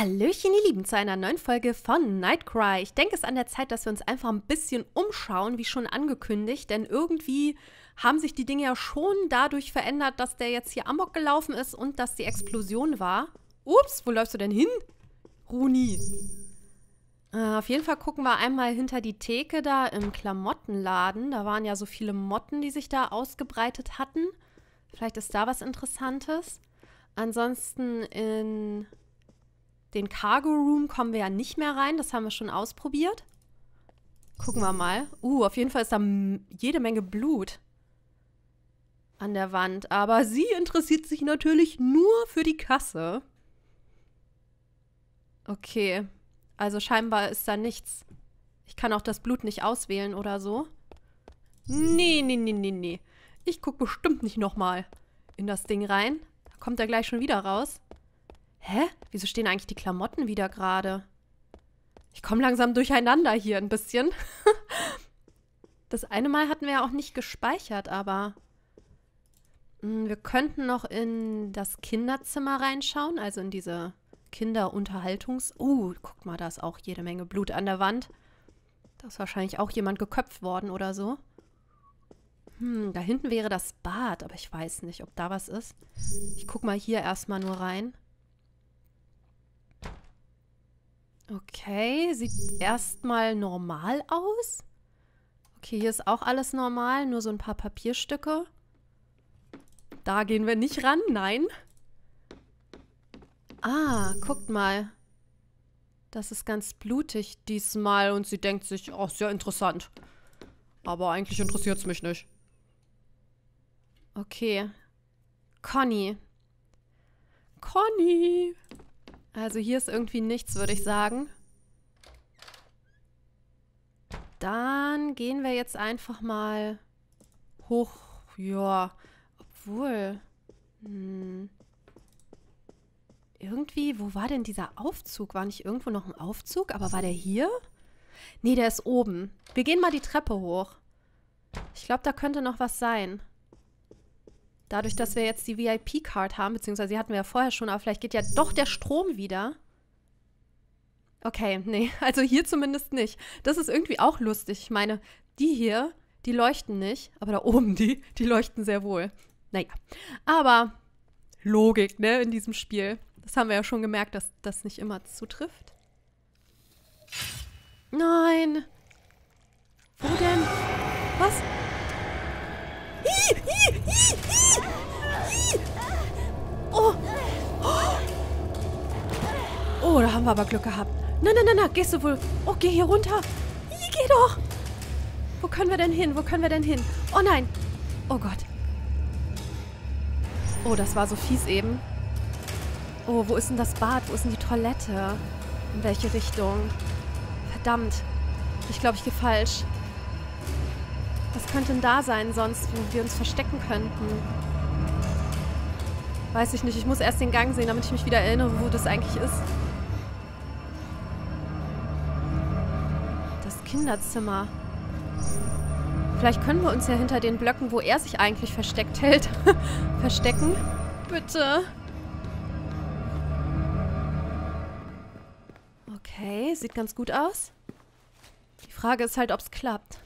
Hallöchen, ihr Lieben, zu einer neuen Folge von Nightcry. Ich denke, es ist an der Zeit, dass wir uns einfach ein bisschen umschauen, wie schon angekündigt, denn irgendwie haben sich die Dinge ja schon dadurch verändert, dass der jetzt hier amok gelaufen ist und dass die Explosion war. Ups, wo läufst du denn hin, Rooney? Auf jeden Fall gucken wir einmal hinter die Theke da im Klamottenladen. Da waren ja so viele Motten, die sich da ausgebreitet hatten. Vielleicht ist da was Interessantes. Ansonsten in den Cargo Room kommen wir ja nicht mehr rein. Das haben wir schon ausprobiert. Gucken wir mal. Auf jeden Fall ist da jede Menge Blut an der Wand. Aber sie interessiert sich natürlich nur für die Kasse. Okay. Also scheinbar ist da nichts. Ich kann auch das Blut nicht auswählen oder so. Nee, nee, nee, nee, nee. Ich gucke bestimmt nicht nochmal in das Ding rein. Da kommt er gleich schon wieder raus. Hä? Wieso stehen eigentlich die Klamotten wieder gerade? Ich komme langsam durcheinander hier ein bisschen. Das eine Mal hatten wir ja auch nicht gespeichert, aber wir könnten noch in das Kinderzimmer reinschauen, also in diese Kinderunterhaltungs... guck mal, da ist auch jede Menge Blut an der Wand. Da ist wahrscheinlich auch jemand geköpft worden oder so. Da hinten wäre das Bad, aber ich weiß nicht, ob da was ist. Ich guck mal hier erstmal nur rein. Okay, sieht erstmal normal aus. Okay, hier ist auch alles normal, nur so ein paar Papierstücke. Da gehen wir nicht ran, nein. Ah, guckt mal. Das ist ganz blutig diesmal und sie denkt sich, oh, ist ja interessant. Aber eigentlich interessiert es mich nicht. Okay. Conny. Conny. Also hier ist irgendwie nichts, würde ich sagen. Dann gehen wir jetzt einfach mal hoch. Ja, obwohl... Irgendwie, wo war denn dieser Aufzug? War nicht irgendwo noch ein Aufzug? Aber war der hier? Nee, der ist oben. Wir gehen mal die Treppe hoch. Ich glaube, da könnte noch was sein. Dadurch, dass wir jetzt die VIP-Card haben, beziehungsweise die hatten wir ja vorher schon, aber vielleicht geht ja doch der Strom wieder. Okay, nee, also hier zumindest nicht. Das ist irgendwie auch lustig. Ich meine, die hier, die leuchten nicht, aber da oben die leuchten sehr wohl. Naja, aber Logik, ne, in diesem Spiel. Das haben wir ja schon gemerkt, dass das nicht immer zutrifft. Nein! Wo denn? Was? Oh! Oh, da haben wir aber Glück gehabt. Nein, nein, nein, nein, gehst du wohl... Oh, geh hier runter! Geh doch! Wo können wir denn hin? Wo können wir denn hin? Oh nein! Oh Gott! Oh, das war so fies eben. Oh, wo ist denn das Bad? Wo ist denn die Toilette? In welche Richtung? Verdammt. Ich glaube, ich gehe falsch. Was könnte denn da sein sonst, wo wir uns verstecken könnten? Weiß ich nicht. Ich muss erst den Gang sehen, damit ich mich wieder erinnere, wo das eigentlich ist. Das Kinderzimmer. Vielleicht können wir uns ja hinter den Blöcken, wo er sich eigentlich versteckt hält, verstecken. Bitte. Okay, sieht ganz gut aus. Die Frage ist halt, ob es klappt.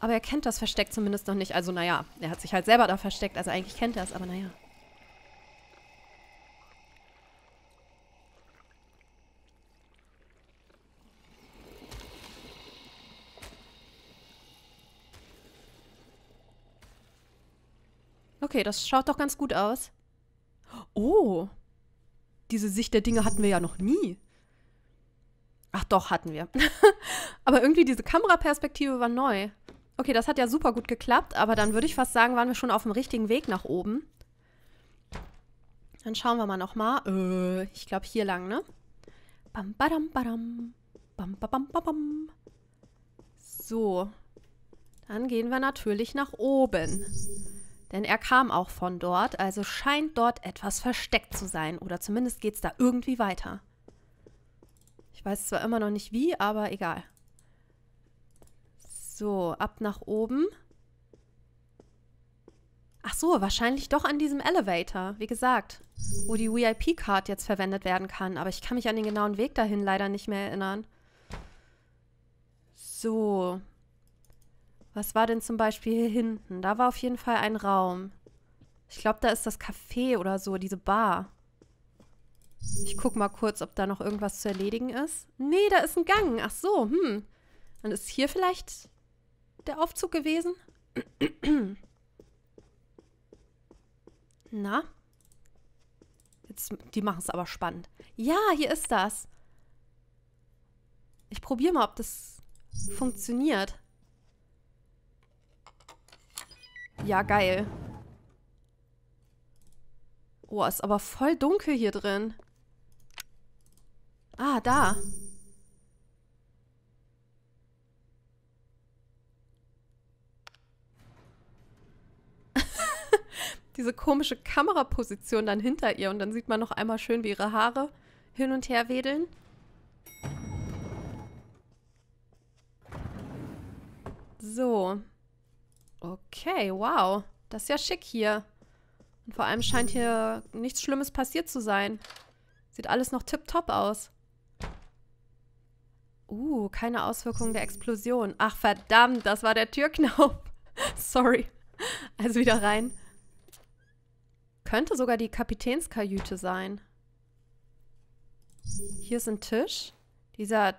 Aber er kennt das Versteck zumindest noch nicht. Also naja, er hat sich halt selber da versteckt. Also eigentlich kennt er es, aber naja. Okay, das schaut doch ganz gut aus. Oh, diese Sicht der Dinge hatten wir ja noch nie. Ach doch, hatten wir. Aber irgendwie diese Kameraperspektive war neu. Okay, das hat ja super gut geklappt, aber dann würde ich fast sagen, waren wir schon auf dem richtigen Weg nach oben. Dann schauen wir mal nochmal. Ich glaube hier lang, ne? Bam, badam, badam. Bam, badam, badam. So. Dann gehen wir natürlich nach oben. Denn er kam auch von dort, also scheint dort etwas versteckt zu sein. Oder zumindest geht es da irgendwie weiter. Ich weiß zwar immer noch nicht wie, aber egal. So, ab nach oben. Ach so, wahrscheinlich doch an diesem Elevator, wie gesagt. wo die VIP-Card jetzt verwendet werden kann. Aber ich kann mich an den genauen Weg dahin leider nicht mehr erinnern. So. Was war denn zum Beispiel hier hinten? Da war auf jeden Fall ein Raum. Ich glaube, da ist das Café oder so, diese Bar. Ich guck mal kurz, ob da noch irgendwas zu erledigen ist. Nee, da ist ein Gang. Ach so, Dann ist hier vielleicht der Aufzug gewesen? Na? Jetzt, die machen es aber spannend. Ja, hier ist das. Ich probiere mal, ob das funktioniert. Ja, geil. Oh, ist aber voll dunkel hier drin. Ah, da. Diese komische Kameraposition dann hinter ihr. Und dann sieht man noch einmal schön, wie ihre Haare hin und her wedeln. So. Okay, wow. Das ist ja schick hier. Und vor allem scheint hier nichts Schlimmes passiert zu sein. Sieht alles noch tipptopp aus. Keine Auswirkungen der Explosion. Ach, verdammt, das war der Türknauf. Sorry. Also wieder rein. Könnte sogar die Kapitänskajüte sein. Hier ist ein Tisch. Dieser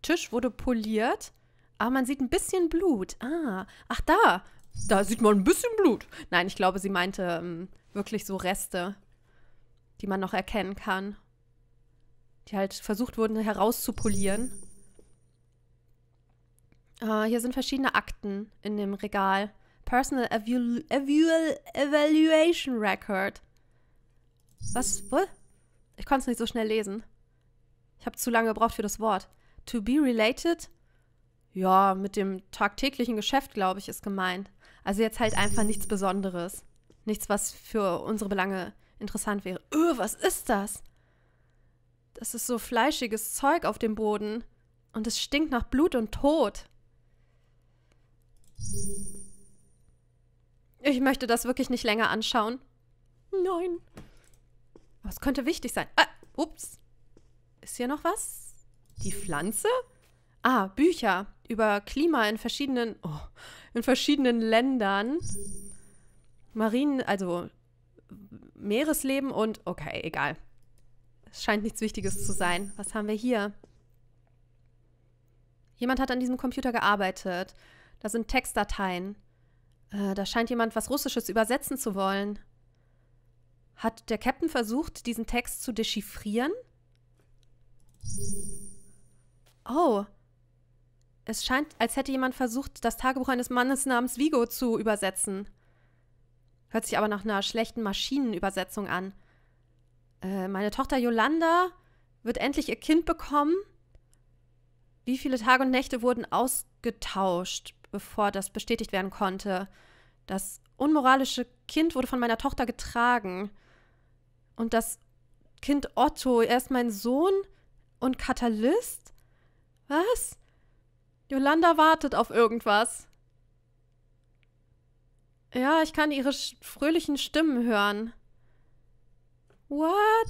Tisch wurde poliert. Aber man sieht ein bisschen Blut. Ah, ach da. Da sieht man ein bisschen Blut. Nein, ich glaube, sie meinte wirklich so Reste, die man noch erkennen kann. Die halt versucht wurden herauszupolieren. Hier sind verschiedene Akten in dem Regal. Personal Evaluation Record. Was? Wohl? Ich konnte es nicht so schnell lesen. Ich habe zu lange gebraucht für das Wort. To be related? Ja, mit dem tagtäglichen Geschäft, glaube ich, ist gemeint. Also jetzt halt einfach nichts Besonderes. Nichts, was für unsere Belange interessant wäre. Was ist das? Das ist so fleischiges Zeug auf dem Boden. Und es stinkt nach Blut und Tod. Ich möchte das wirklich nicht länger anschauen. Nein. Was könnte wichtig sein? Ah, ups. Ist hier noch was? Die Pflanze? Ah, Bücher über Klima in verschiedenen, Ländern. Also Meeresleben und, okay, egal. Es scheint nichts Wichtiges zu sein. Was haben wir hier? Jemand hat an diesem Computer gearbeitet. Da sind Textdateien. Da scheint jemand was Russisches übersetzen zu wollen. Hat der Captain versucht, diesen Text zu dechiffrieren? Oh. Es scheint, als hätte jemand versucht, das Tagebuch eines Mannes namens Vigo zu übersetzen. Hört sich aber nach einer schlechten Maschinenübersetzung an. Meine Tochter Yolanda wird endlich ihr Kind bekommen. Wie viele Tage und Nächte wurden ausgetauscht, bevor das bestätigt werden konnte. Das unmoralische Kind wurde von meiner Tochter getragen. Und das Kind Otto, er ist mein Sohn und Katalyst? Was? Yolanda wartet auf irgendwas. Ja, ich kann ihre fröhlichen Stimmen hören. What?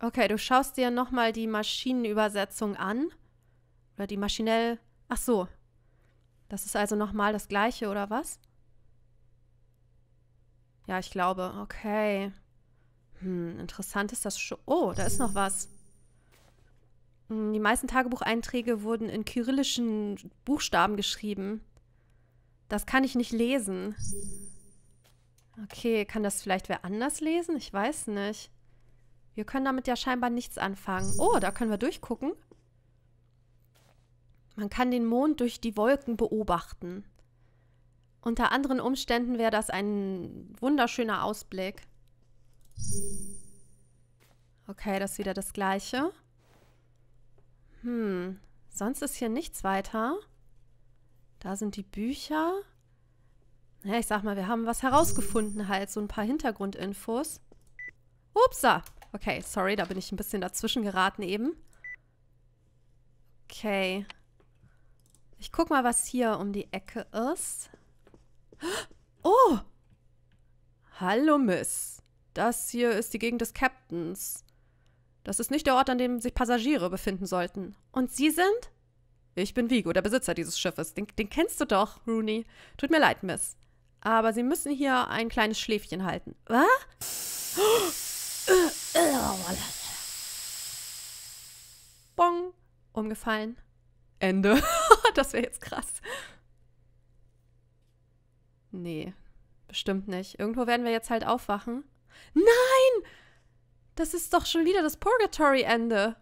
Okay, du schaust dir nochmal die Maschinenübersetzung an. Oder die maschinell... Ach so. Das ist also nochmal das Gleiche, oder was? Ja, ich glaube. Okay. Interessant ist das schon. Oh, da ist noch was. Die meisten Tagebucheinträge wurden in kyrillischen Buchstaben geschrieben. Das kann ich nicht lesen. Okay, kann das vielleicht wer anders lesen? Ich weiß nicht. Wir können damit ja scheinbar nichts anfangen. Oh, da können wir durchgucken. Man kann den Mond durch die Wolken beobachten. Unter anderen Umständen wäre das ein wunderschöner Ausblick. Okay, das ist wieder das Gleiche. Sonst ist hier nichts weiter. Da sind die Bücher. Ja, ich sag mal, wir haben was herausgefunden halt. So ein paar Hintergrundinfos. Upsa! Okay, sorry, da bin ich ein bisschen dazwischen geraten eben. Okay. Ich guck mal, was hier um die Ecke ist. Oh! Hallo, Miss. Das hier ist die Gegend des Captains. Das ist nicht der Ort, an dem sich Passagiere befinden sollten. Und Sie sind? Ich bin Vigo, der Besitzer dieses Schiffes. Den kennst du doch, Rooney. Tut mir leid, Miss. Aber Sie müssen hier ein kleines Schläfchen halten. Was? Bong. Umgefallen. Ende. Das wäre jetzt krass. Nee, bestimmt nicht. Irgendwo werden wir jetzt halt aufwachen. Nein! Das ist doch schon wieder das Purgatory-Ende.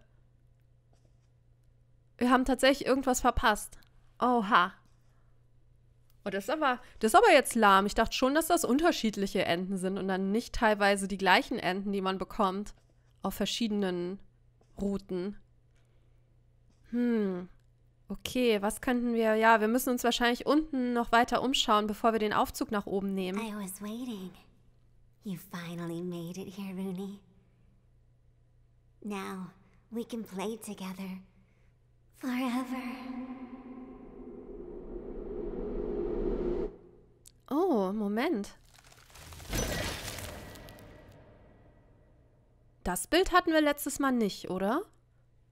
Wir haben tatsächlich irgendwas verpasst. Oha. Oh, das ist aber jetzt lahm. Ich dachte schon, dass das unterschiedliche Enden sind und dann nicht teilweise die gleichen Enden, die man bekommt. Auf verschiedenen Routen. Okay, was könnten wir... Ja, wir müssen uns wahrscheinlich unten noch weiter umschauen, bevor wir den Aufzug nach oben nehmen. I was waiting. You finally made it here, Rooney. Now we can play together. Forever. Oh, Moment. Das Bild hatten wir letztes Mal nicht, oder?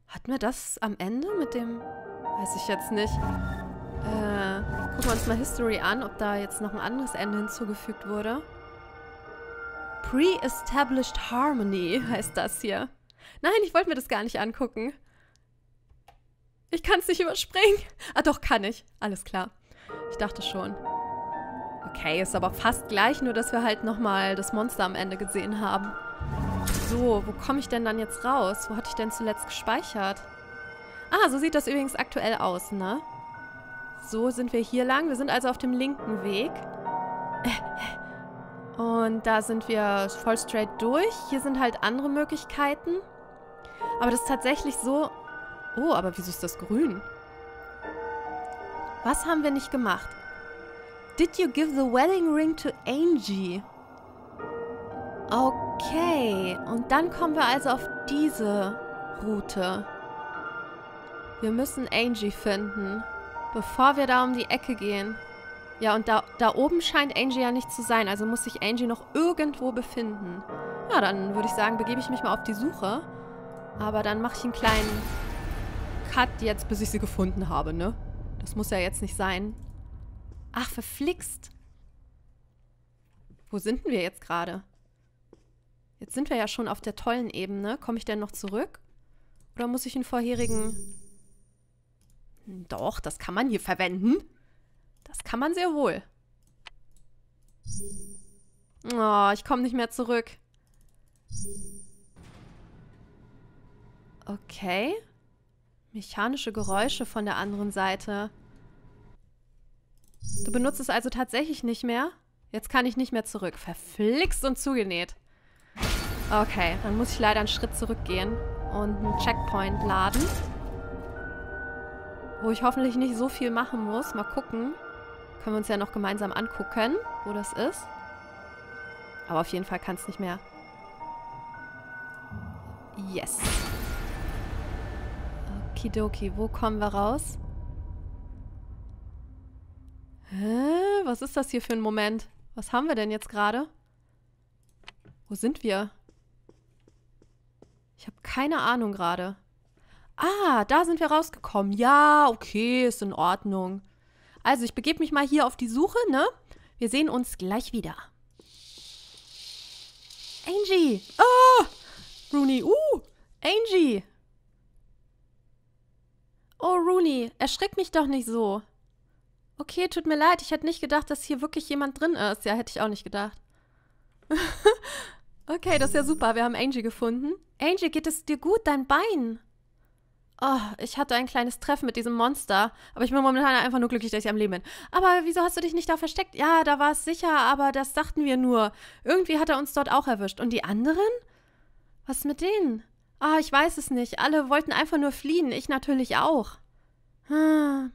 Hatten wir das am Ende mit dem... Weiß ich jetzt nicht. Gucken wir uns mal History an, ob da jetzt noch ein anderes Ende hinzugefügt wurde. Pre-Established Harmony heißt das hier. Nein, ich wollte mir das gar nicht angucken. Ich kann es nicht überspringen. Ah, doch, kann ich. Alles klar. Ich dachte schon. Okay, ist aber fast gleich, nur dass wir halt nochmal das Monster am Ende gesehen haben. So, wo komme ich denn dann jetzt raus? Wo hatte ich denn zuletzt gespeichert? Ah, so sieht das übrigens aktuell aus, ne? So sind wir hier lang. Wir sind also auf dem linken Weg. Und da sind wir voll straight durch. Hier sind halt andere Möglichkeiten. Aber das ist tatsächlich so... Oh, aber wieso ist das grün? Was haben wir nicht gemacht? Did you give the wedding ring to Angie? Okay. Und dann kommen wir also auf diese Route. Wir müssen Angie finden, bevor wir da um die Ecke gehen. Ja, und da oben scheint Angie ja nicht zu sein, also muss sich Angie noch irgendwo befinden. Ja, dann würde ich sagen, begebe ich mich mal auf die Suche. Aber dann mache ich einen kleinen Cut jetzt, bis ich sie gefunden habe, ne? Das muss ja jetzt nicht sein. Ach, verflixt. Wo sind denn wir jetzt gerade? Jetzt sind wir ja schon auf der tollen Ebene. Komme ich denn noch zurück? Oder muss ich einen vorherigen... Doch, das kann man hier verwenden. Das kann man sehr wohl. Oh, ich komme nicht mehr zurück. Okay. Mechanische Geräusche von der anderen Seite. Du benutzt es also tatsächlich nicht mehr? Jetzt kann ich nicht mehr zurück. Verflixt und zugenäht. Okay, dann muss ich leider einen Schritt zurückgehen und einen Checkpoint laden. Wo ich hoffentlich nicht so viel machen muss. Mal gucken. Können wir uns ja noch gemeinsam angucken, wo das ist. Aber auf jeden Fall kann es nicht mehr. Yes. Okidoki, wo kommen wir raus? Hä? Was ist das hier für ein Moment? Was haben wir denn jetzt gerade? Wo sind wir? Ich habe keine Ahnung gerade. Ah, da sind wir rausgekommen. Ja, okay, ist in Ordnung. Also, ich begebe mich mal hier auf die Suche, ne? Wir sehen uns gleich wieder. Angie! Oh! Rooney, Angie! Oh, Rooney, erschrick mich doch nicht so. Okay, tut mir leid, ich hätte nicht gedacht, dass hier wirklich jemand drin ist. Ja, hätte ich auch nicht gedacht. Okay, das ist ja super, wir haben Angie gefunden. Angie, geht es dir gut, dein Bein? Oh, ich hatte ein kleines Treffen mit diesem Monster. Aber ich bin momentan einfach nur glücklich, dass ich am Leben bin. Aber wieso hast du dich nicht da versteckt? Ja, da war es sicher, aber das dachten wir nur. Irgendwie hat er uns dort auch erwischt. Und die anderen? Was mit denen? Ah, ich weiß es nicht. Alle wollten einfach nur fliehen. Ich natürlich auch. Ja.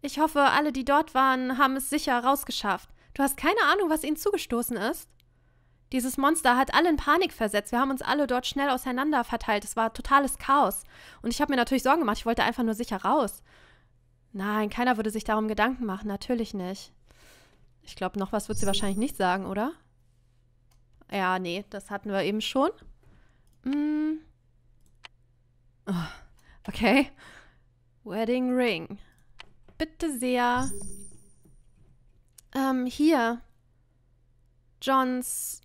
Ich hoffe, alle, die dort waren, haben es sicher rausgeschafft. Du hast keine Ahnung, was ihnen zugestoßen ist? Dieses Monster hat alle in Panik versetzt. Wir haben uns alle dort schnell auseinander verteilt. Es war totales Chaos. Und ich habe mir natürlich Sorgen gemacht. Ich wollte einfach nur sicher raus. Nein, keiner würde sich darum Gedanken machen. Natürlich nicht. Ich glaube, noch was wird sie wahrscheinlich nicht sagen, oder? Ja, nee, das hatten wir eben schon. Hm. Oh, okay. Wedding Ring. Bitte sehr. Hier. Johns.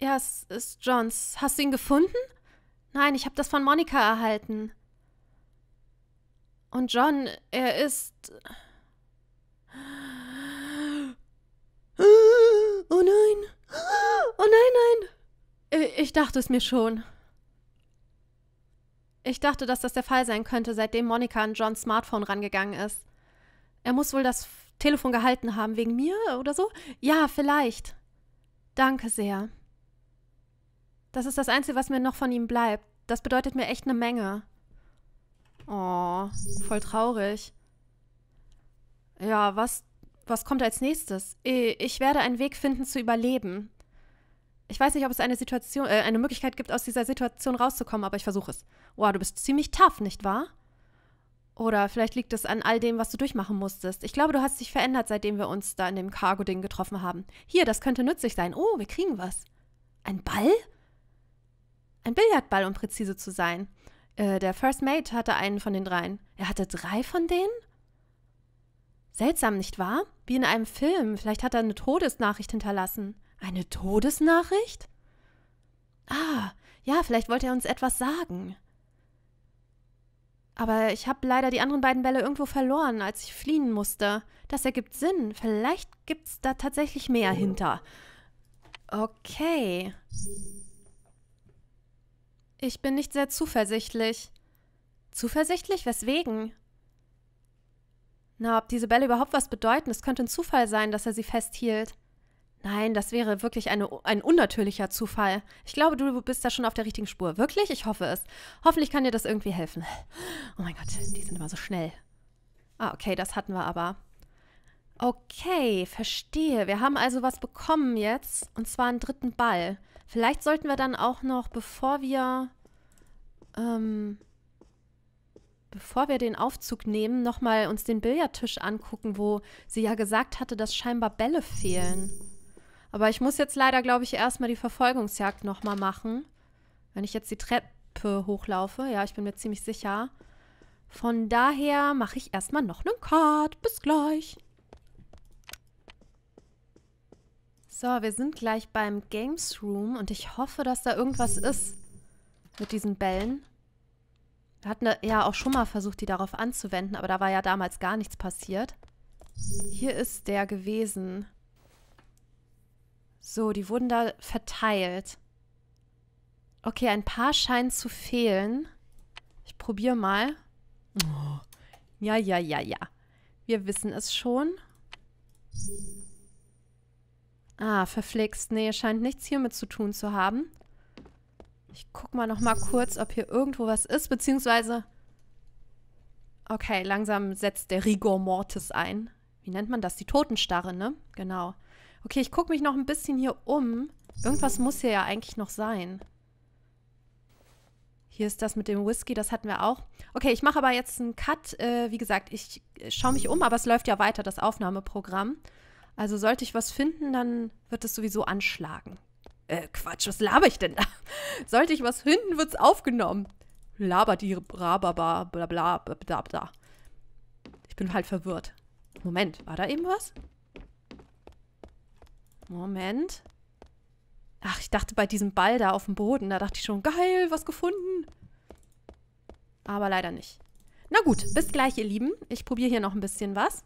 Ja, es ist Johns. Hast du ihn gefunden? Nein, ich habe das von Monica erhalten. Und John, er ist... Oh nein. Oh nein, nein. Ich dachte es mir schon. Ich dachte, dass das der Fall sein könnte, seitdem Monica an Johns Smartphone rangegangen ist. Er muss wohl das Telefon gehalten haben, wegen mir oder so? Ja, vielleicht. Danke sehr. Das ist das Einzige, was mir noch von ihm bleibt. Das bedeutet mir echt eine Menge. Oh, voll traurig. Ja, was kommt als nächstes? Ich werde einen Weg finden, zu überleben. Ich weiß nicht, ob es eine Möglichkeit gibt, aus dieser Situation rauszukommen, aber ich versuche es. Wow, du bist ziemlich tough, nicht wahr? Oder vielleicht liegt es an all dem, was du durchmachen musstest. Ich glaube, du hast dich verändert, seitdem wir uns da in dem Cargo-Ding getroffen haben. Hier, das könnte nützlich sein. Oh, wir kriegen was. Ein Ball? Ein Billardball, um präzise zu sein. Der First Mate hatte einen von den dreien. Er hatte 3 von denen? Seltsam, nicht wahr? Wie in einem Film. Vielleicht hat er eine Todesnachricht hinterlassen. Eine Todesnachricht? Ah, ja, vielleicht wollte er uns etwas sagen. Aber ich habe leider die anderen beiden Bälle irgendwo verloren, als ich fliehen musste. Das ergibt Sinn. Vielleicht gibt's da tatsächlich mehr hinter. Okay. Ich bin nicht sehr zuversichtlich. Zuversichtlich? Weswegen? Na, ob diese Bälle überhaupt was bedeuten? Es könnte ein Zufall sein, dass er sie festhielt. Nein, das wäre wirklich ein unnatürlicher Zufall. Ich glaube, du bist da schon auf der richtigen Spur. Wirklich? Ich hoffe es. Hoffentlich kann dir das irgendwie helfen. Oh mein Gott, die sind immer so schnell. Ah, okay, das hatten wir aber. Okay, verstehe. Wir haben also was bekommen jetzt. Und zwar einen 3. Ball. Vielleicht sollten wir dann auch noch, bevor wir den Aufzug nehmen, nochmal uns den Billardtisch angucken, wo sie ja gesagt hatte, dass scheinbar Bälle fehlen. Aber ich muss jetzt leider, glaube ich, erstmal die Verfolgungsjagd nochmal machen. Wenn ich jetzt die Treppe hochlaufe. Ja, ich bin mir ziemlich sicher. Von daher mache ich erstmal noch einen Cut. Bis gleich. So, wir sind gleich beim Games Room. Und ich hoffe, dass da irgendwas ist mit diesen Bällen. Wir hatten ja auch schon mal versucht, die darauf anzuwenden. Aber da war ja damals gar nichts passiert. Hier ist der gewesen... So, die wurden da verteilt. Okay, ein paar scheinen zu fehlen. Ich probiere mal. Oh. Ja, ja, ja, ja. Wir wissen es schon. Ah, verflixt. Nee, scheint nichts hiermit zu tun zu haben. Ich gucke mal noch mal kurz, ob hier irgendwo was ist, beziehungsweise... Okay, langsam setzt der Rigor Mortis ein. Wie nennt man das? Die Totenstarre, ne? Genau. Okay, ich gucke mich noch ein bisschen hier um. Irgendwas muss hier ja eigentlich noch sein. Hier ist das mit dem Whisky, das hatten wir auch. Okay, ich mache aber jetzt einen Cut. Wie gesagt, ich schaue mich um, aber es läuft ja weiter, das Aufnahmeprogramm. Also sollte ich was finden, dann wird es sowieso anschlagen. Quatsch, was laber ich denn da? Sollte ich was finden, wird es aufgenommen. Laber die Rababa, bla bla bla bla. Ich bin halt verwirrt. Moment, war da eben was? Moment. Ach, ich dachte bei diesem Ball da auf dem Boden, da dachte ich schon, geil, was gefunden. Aber leider nicht. Na gut, bis gleich, ihr Lieben. Ich probiere hier noch ein bisschen was.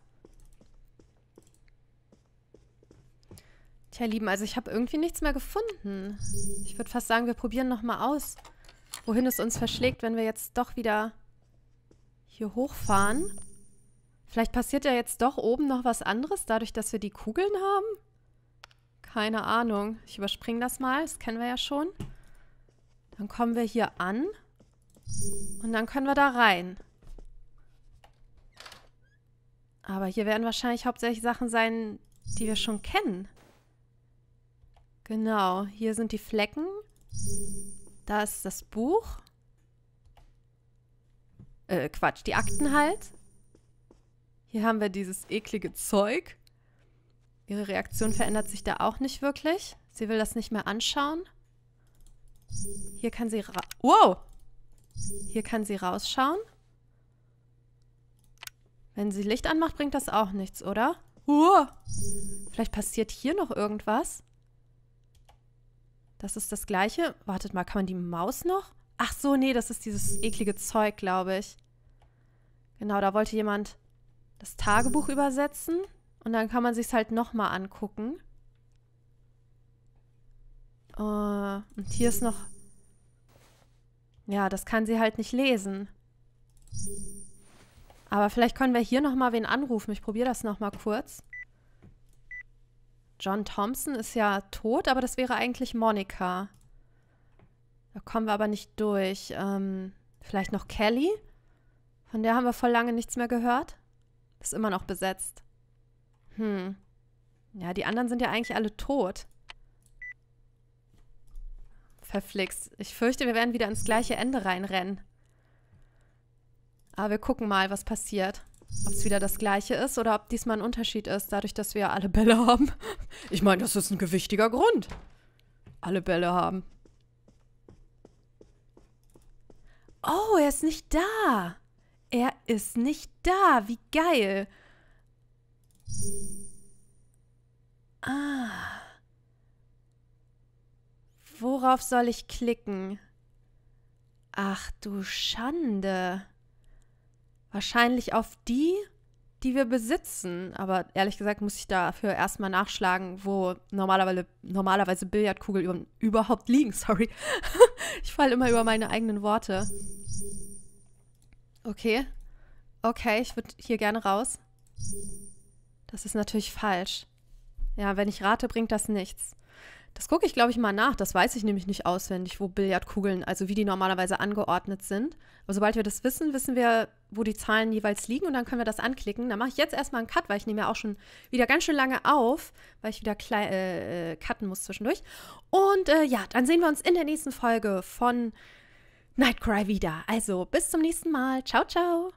Tja, Lieben, also ich habe irgendwie nichts mehr gefunden. Ich würde fast sagen, wir probieren nochmal aus, wohin es uns verschlägt, wenn wir jetzt doch wieder hier hochfahren. Vielleicht passiert ja jetzt doch oben noch was anderes, dadurch, dass wir die Kugeln haben. Keine Ahnung. Ich überspringe das mal. Das kennen wir ja schon. Dann kommen wir hier an. Und dann können wir da rein. Aber hier werden wahrscheinlich hauptsächlich Sachen sein, die wir schon kennen. Genau. Hier sind die Flecken. Da ist das Buch. Quatsch. Die Akten halt. Hier haben wir dieses eklige Zeug. Ihre Reaktion verändert sich da auch nicht wirklich. Sie will das nicht mehr anschauen. Hier kann sie wow! Hier kann sie rausschauen. Wenn sie Licht anmacht, bringt das auch nichts, oder? Vielleicht passiert hier noch irgendwas. Das ist das Gleiche. Wartet mal, kann man die Maus noch? Ach so, nee, das ist dieses eklige Zeug, glaube ich. Genau, da wollte jemand das Tagebuch übersetzen. Und dann kann man sich es halt nochmal angucken. Und hier ist noch... Ja, das kann sie halt nicht lesen. Aber vielleicht können wir hier nochmal wen anrufen. Ich probiere das nochmal kurz. John Thompson ist ja tot, aber das wäre eigentlich Monica. Da kommen wir aber nicht durch. Vielleicht noch Kelly? Von der haben wir voll lange nichts mehr gehört. Ist immer noch besetzt. Ja, die anderen sind ja eigentlich alle tot. Verflixt. Ich fürchte, wir werden wieder ins gleiche Ende reinrennen. Aber wir gucken mal, was passiert. Ob es wieder das Gleiche ist oder ob diesmal ein Unterschied ist, dadurch, dass wir ja alle Bälle haben. Ich meine, das ist ein gewichtiger Grund. Alle Bälle haben. Oh, er ist nicht da. Er ist nicht da. Wie geil. Ah. Worauf soll ich klicken? Ach du Schande. Wahrscheinlich auf die, die wir besitzen. Aber ehrlich gesagt muss ich dafür erstmal nachschlagen, wo normalerweise Billardkugeln überhaupt liegen. Sorry. Ich falle immer über meine eigenen Worte. Okay. Okay, ich würde hier gerne raus. Das ist natürlich falsch. Ja, wenn ich rate, bringt das nichts. Das gucke ich, glaube ich, mal nach. Das weiß ich nämlich nicht auswendig, wo Billardkugeln, also wie die normalerweise angeordnet sind. Aber sobald wir das wissen, wissen wir, wo die Zahlen jeweils liegen und dann können wir das anklicken. Dann mache ich jetzt erstmal einen Cut, weil ich nehme ja auch schon wieder ganz schön lange auf, weil ich wieder cutten muss zwischendurch. Und ja, dann sehen wir uns in der nächsten Folge von Nightcry wieder. Also bis zum nächsten Mal. Ciao, ciao.